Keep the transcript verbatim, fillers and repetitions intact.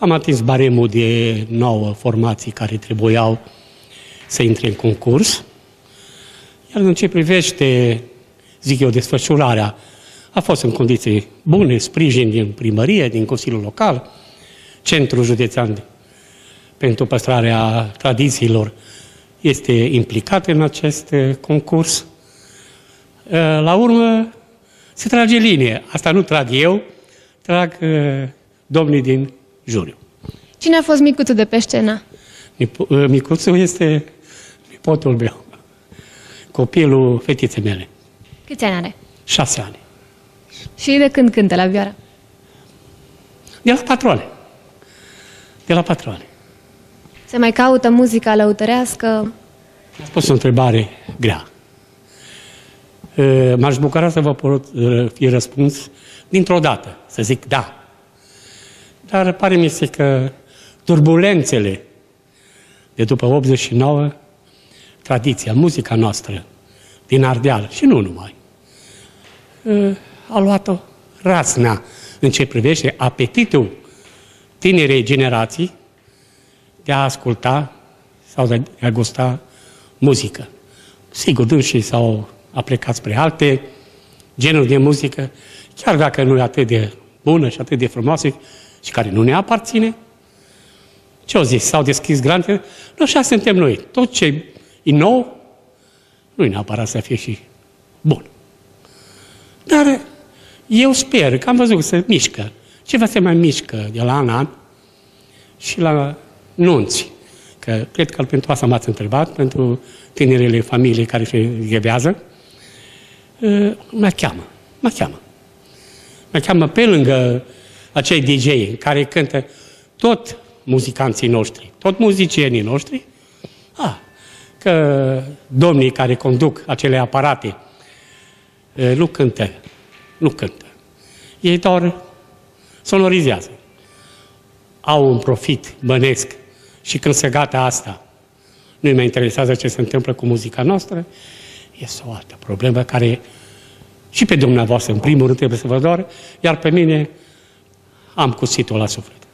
Am atins baremul de nouă formații care trebuiau să intre în concurs. Iar în ce privește, zic eu, desfășurarea, a fost în condiții bune, sprijin din primărie, din Consiliul Local, Centrul Județean pentru Păstrarea Tradițiilor este implicat în acest concurs. La urmă se trage linie. Asta nu trag eu, trag domnii din juriu. Cine a fost micuțul de pe scenă? Micuțul este nipotul meu, copilul fetiței mele. Câți ani are? Șase ani. Și de când cântă la vioară? De la patroane. De la patroane. Se mai caută muzica lăutărească? Ați pus o întrebare grea. M-aș bucura să vă pot fi răspuns dintr-o dată, să zic da. Dar pare mi se că turbulențele de după optzeci și nouă, tradiția, muzica noastră din Ardeal și nu numai, a luat-o razna în ce privește apetitul tinerei generații de a asculta sau de a gusta muzică. Sigur, dânsii s-au plecat spre alte genuri de muzică, chiar dacă nu e atât de bună și atât de frumoasă și care nu ne aparține. Ce au zis? S-au deschis granițe? Nu, așa suntem noi. Tot ce e nou, nu e neapărat să fie și bun. Dar eu sper că am văzut că se mișcă. Ceva se mai mișcă de la an la an și la nunți. Că cred că pentru asta m-ați întrebat, pentru tinerele familii care se ghebează, mă cheamă, mă cheamă. Mă cheamă pe lângă acei D J-i care cântă tot muzicanții noștri, tot muzicienii noștri, ah, că domnii care conduc acele aparate nu cântă, nu cântă. Ei doar sonorizează. Au un profit bănesc și când se gata asta, nu-i mai interesează ce se întâmplă cu muzica noastră, este o altă problemă care și pe dumneavoastră, în primul rând, trebuie să vă doare, iar pe mine am cuțit-o la suflet.